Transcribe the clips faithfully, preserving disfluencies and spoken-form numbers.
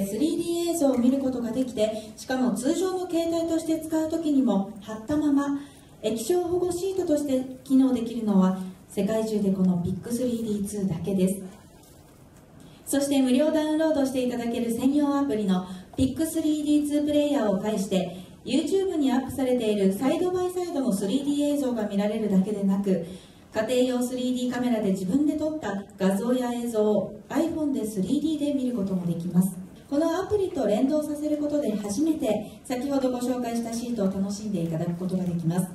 で スリーディー 映像を見ることができて、しかも通常の携帯として使うときにも貼ったまま液晶保護シートとして機能できるのは世界中でこの ピックススリーディーツー だけです。そして無料ダウンロードしていただける専用アプリの ピックススリーディーツー プレイヤーを介して YouTube にアップされているサイドバイサイドの スリーディー 映像が見られるだけでなく、家庭用 スリーディー カメラで自分で撮った画像や映像を iPhone で スリーディー で見ることもできます。このアプリと連動させることで初めて先ほどご紹介したシートを楽しんでいただくことができます。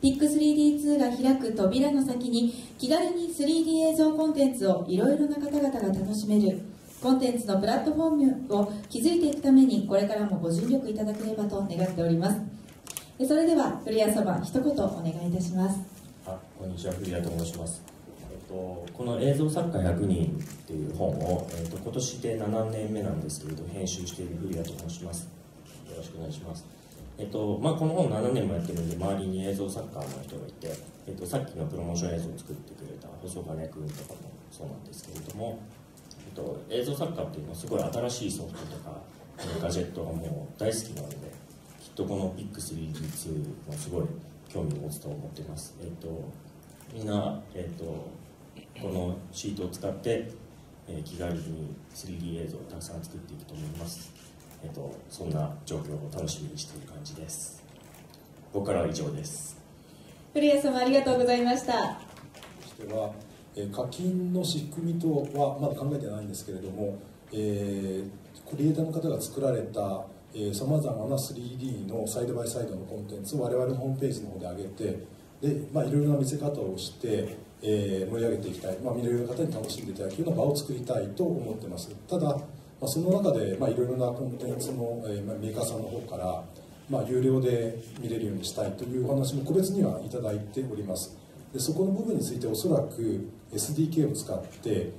ピックススリーディーツー が開く扉の先に気軽に スリーディー 映像コンテンツをいろいろな方々が楽しめるコンテンツのプラットフォームを築いていくために、これからもご尽力いただければと願っております。それでは古谷様、一言お願いいたします。あ、こんにちは、古谷と申します。えっと、この映像作家ひゃくにんっていう本を、えっと、今年でななねんめなんですけれど編集している古谷と申します。よろしくお願いします。えっとまあ、この本ななねんもやってるんで周りに映像作家の人がいて、えっと、さっきのプロモーション映像を作ってくれた細金君とかもそうなんですけれども、えっと、映像作家っていうのはすごい新しいソフトとかガジェットがもう大好きなので、きっとこの ピックススリーディーツー もすごい興味を持つと思ってます。えっと、みんな、えっと、このシートを使って、えー、気軽に スリーディー 映像をたくさん作っていくと思います。えっと、そんな状況を楽しみにしている感じです。僕からは以上です。古谷様、ありがとうございました。そしては、えー、課金の仕組みとはまだ考えてないんですけれども、えー、クリエイターの方が作られたさまざまな スリーディー のサイドバイサイドのコンテンツを我々のホームページの方で上げて、で、まあ、いろいろな見せ方をして、えー、盛り上げていきたい、まあ、いろいろな方に楽しんでいただくような場を作りたいと思ってます。ただその中でいろいろなコンテンツのメーカーさんの方から、まあ、有料で見れるようにしたいというお話も個別にはいただいております。でそこの部分についておそらく エスディーケー を使って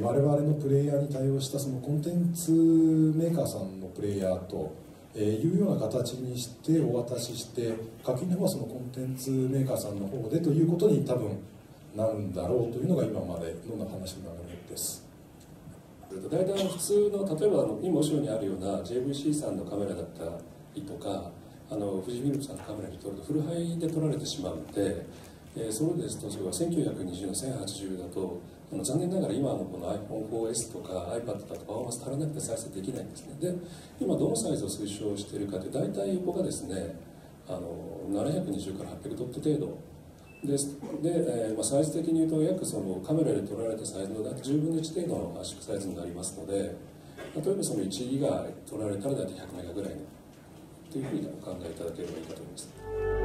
我々のプレイヤーに対応したそのコンテンツメーカーさんのプレイヤーというような形にしてお渡しして、課金の方はそのコンテンツメーカーさんの方でということに多分なるんだろうというのが今までの話の流れです。大体普通の、例えばあの今後ろにあるような ジェイブイシー さんのカメラだったりとか、あの富士フィルムさんのカメラに撮るとフルハイで撮られてしまうので、えー、それですとせんきゅうひゃくにじゅうのせんはちじゅうだとあの残念ながら今のこの アイフォンフォーエス とか iPad だとパフォーマンス足らなくて再生できないんですね。で今どのサイズを推奨しているかというと、大体僕はですねあのななひゃくにじゅうからはっぴゃくドット程度。で, で、えーまあ、サイズ的に言うと約そのカメラで撮られたサイズのじゅうぶんのいち程度の圧縮サイズになりますので、例えばそのいちギガ撮られたら大体ひゃくメガぐらいのというふうにお考えいただければいいかと思います。